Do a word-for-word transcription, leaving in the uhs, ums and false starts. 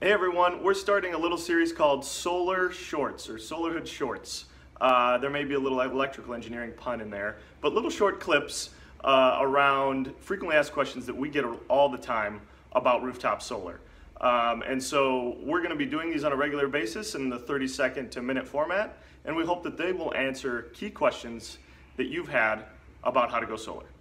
Hey everyone, we're starting a little series called Solar Shorts, or Solarhood Shorts. Uh, there may be a little electrical engineering pun in there, but little short clips uh, around frequently asked questions that we get all the time about rooftop solar. Um, and so we're going to be doing these on a regular basis in the thirty second to minute format, and we hope that they will answer key questions that you've had about how to go solar.